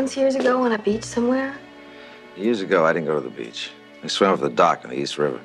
once years ago on a beach somewhere? Years ago, I didn't go to the beach. I swam off the dock in the East River.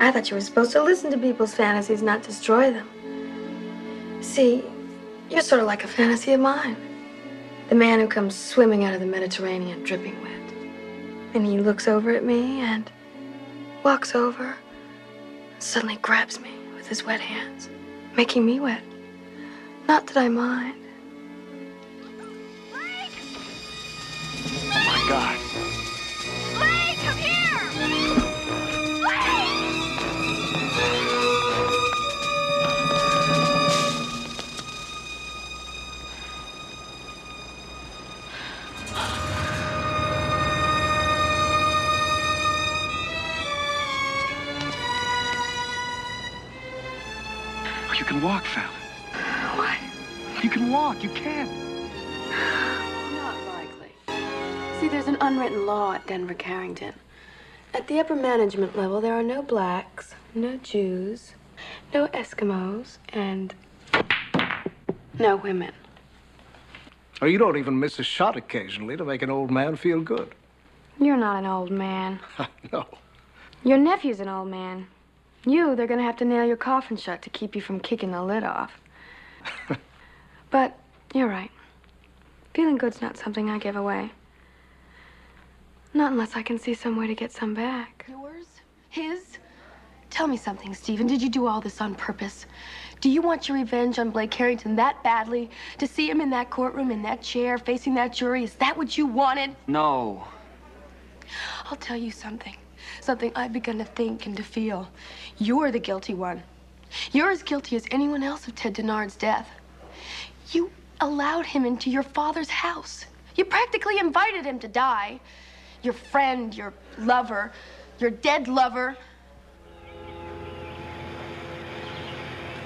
I thought you were supposed to listen to people's fantasies, not destroy them. See, you're sort of like a fantasy of mine. The man who comes swimming out of the Mediterranean, dripping wet. And he looks over at me and walks over, and suddenly grabs me with his wet hands, making me wet. Not that I mind. Blake! Oh my God. Blake, come here! Walk, Fallon. What? You can walk. You can. Not likely. See, there's an unwritten law at Denver Carrington. At the upper management level, there are no blacks, no Jews, no Eskimos, and no women. Oh, you don't even miss a shot occasionally to make an old man feel good. You're not an old man. No. Your nephew's an old man. You, they're gonna have to nail your coffin shut to keep you from kicking the lid off. But you're right. Feeling good's not something I give away. Not unless I can see some way to get some back. Yours? His? Tell me something, Stephen. Did you do all this on purpose? Do you want your revenge on Blake Carrington that badly? To see him in that courtroom, in that chair, facing that jury? Is that what you wanted? No. I'll tell you something. Something I've begun to think and to feel. You're the guilty one. You're as guilty as anyone else of Ted Denard's death. You allowed him into your father's house. You practically invited him to die. Your friend, your lover, your dead lover.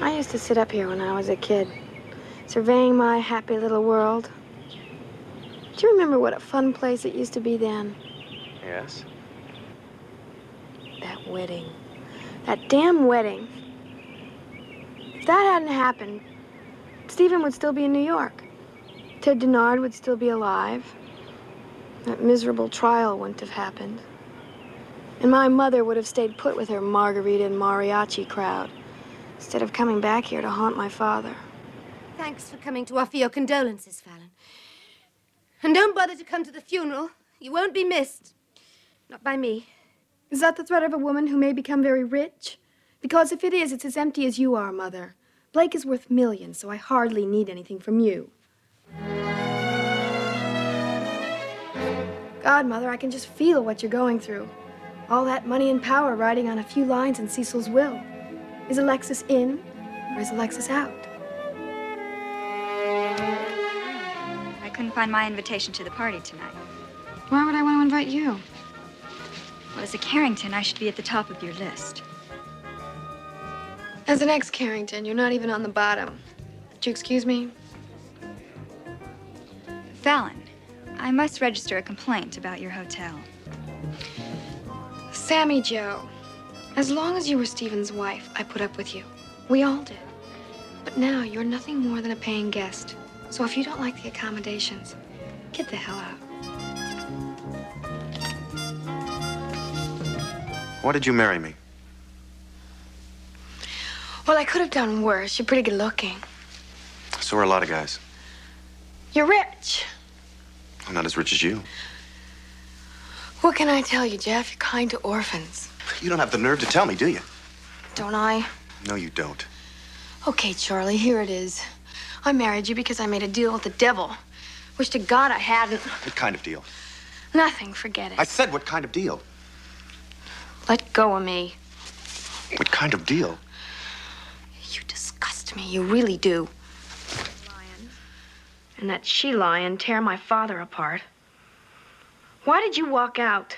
I used to sit up here when I was a kid, surveying my happy little world. Do you remember what a fun place it used to be then? Yes. That wedding. That damn wedding. If that hadn't happened, Stephen would still be in New York. Ted Denard would still be alive. That miserable trial wouldn't have happened. And my mother would have stayed put with her margarita and mariachi crowd instead of coming back here to haunt my father. Thanks for coming to offer your condolences, Fallon. And don't bother to come to the funeral. You won't be missed. Not by me. Is that the threat of a woman who may become very rich? Because if it is, it's as empty as you are, Mother. Blake is worth millions, so I hardly need anything from you. God, Mother, I can just feel what you're going through. All that money and power riding on a few lines in Cecil's will. Is Alexis in, or is Alexis out? I couldn't find my invitation to the party tonight. Why would I want to invite you? Well, as a Carrington, I should be at the top of your list. As an ex-Carrington, you're not even on the bottom. Would you excuse me? Fallon, I must register a complaint about your hotel. Sammy Jo, as long as you were Stephen's wife, I put up with you. We all did. But now you're nothing more than a paying guest. So if you don't like the accommodations, get the hell out. Why did you marry me? Well, I could have done worse. You're pretty good looking. So are a lot of guys. You're rich. I'm not as rich as you. What can I tell you, Jeff? You're kind to orphans. You don't have the nerve to tell me, do you? Don't I? No, you don't. Okay, Charlie, here it is. I married you because I made a deal with the devil. Wish to God I hadn't. What kind of deal? Nothing, forget it. I said what kind of deal. Let go of me. What kind of deal? You disgust me. You really do. And that she-lion tear my father apart. Why did you walk out?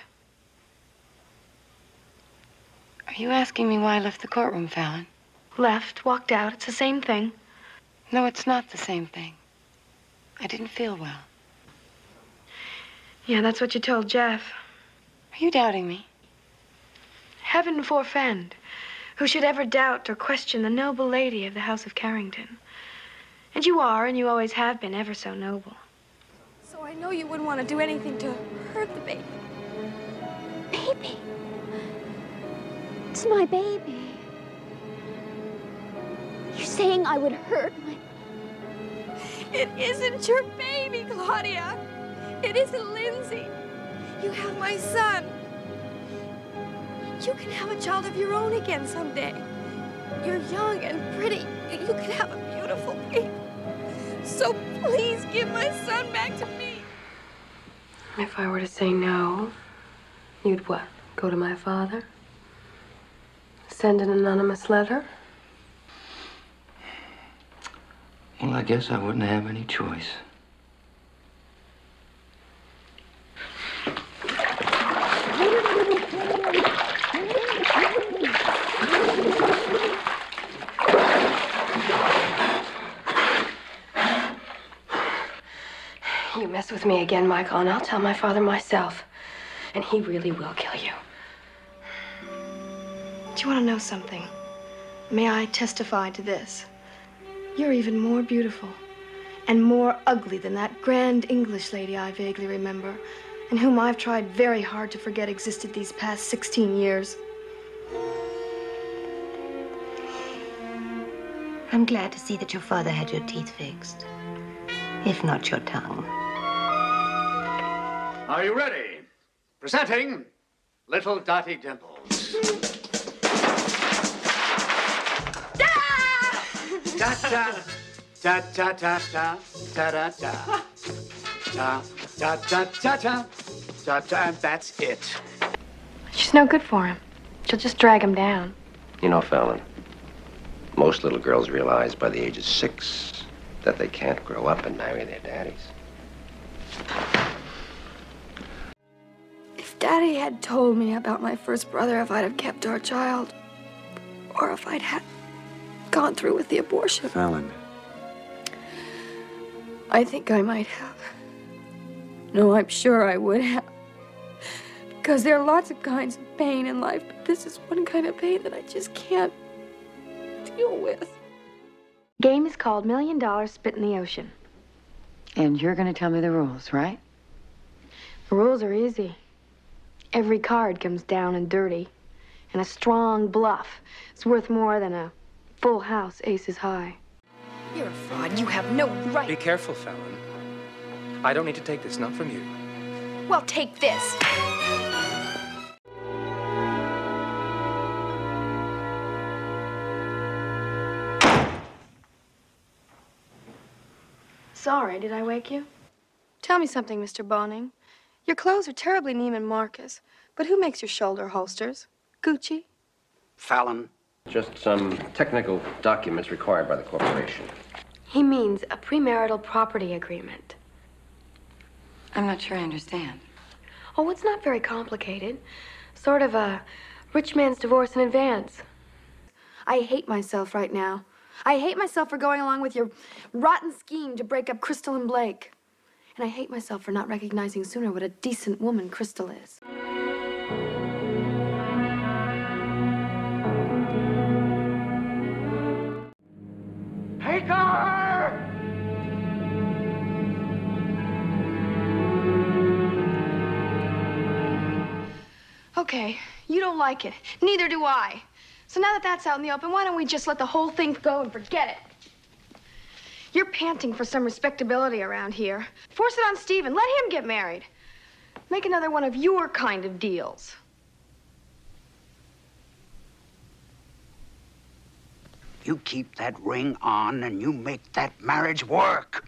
Are you asking me why I left the courtroom, Fallon? Left, walked out. It's the same thing. No, it's not the same thing. I didn't feel well. Yeah, that's what you told Jeff. Are you doubting me? Heaven forfend, who should ever doubt or question the noble lady of the House of Carrington. And you are, and you always have been, ever so noble. So I I know you wouldn't want to do anything to hurt the baby. Baby? It's my baby. You're saying I would hurt my... It isn't your baby, Claudia. It isn't Lindsay. You have my son. You can have a child of your own again someday. You're young and pretty. You can have a beautiful baby. So please give my son back to me. If I were to say no, you'd what? Go to my father? Send an anonymous letter? Well, I guess I wouldn't have any choice. You mess with me again, Michael, and I'll tell my father myself. And he really will kill you. Do you want to know something? May I testify to this? You're even more beautiful and more ugly than that grand English lady I vaguely remember and whom I've tried very hard to forget existed these past 16 years. I'm glad to see that your father had your teeth fixed, if not your tongue. Are you ready? Presenting Little Dottie Dimple. Da da da da da da da da da da da da da da da, and that's it. She's no good for him. She'll just drag him down. You know, Fallon, most little girls realize by the age of 6 that they can't grow up and marry their daddies. If Daddy had told me about my first brother, if I'd have kept our child, or if I'd had gone through with the abortion. Fallon. I think I might have. No, I'm sure I would have. Because there are lots of kinds of pain in life, but this is one kind of pain that I just can't deal with. Game is called $1,000,000 Spit in the Ocean. And you're going to tell me the rules, right? The rules are easy. Every card comes down and dirty. And a strong bluff is worth more than a full house, aces high. You're a fraud. You have no right. Be careful, Fallon. I don't need to take this, not from you. Well, take this. Sorry, did I wake you? Tell me something, Mr. Boning. Your clothes are terribly Neiman Marcus, but who makes your shoulder holsters? Gucci? Fallon. Just some technical documents required by the corporation. He means a premarital property agreement. I'm not sure I understand. Oh, it's not very complicated. Sort of a rich man's divorce in advance. I hate myself right now. I hate myself for going along with your rotten scheme to break up Crystal and Blake. And I hate myself for not recognizing sooner what a decent woman Crystal is. Okay, you don't like it. Neither do I. So now that that's out in the open, why don't we just let the whole thing go and forget it? You're panting for some respectability around here. Force it on Stephen. Let him get married. Make another one of your kind of deals. You keep that ring on, and you make that marriage work.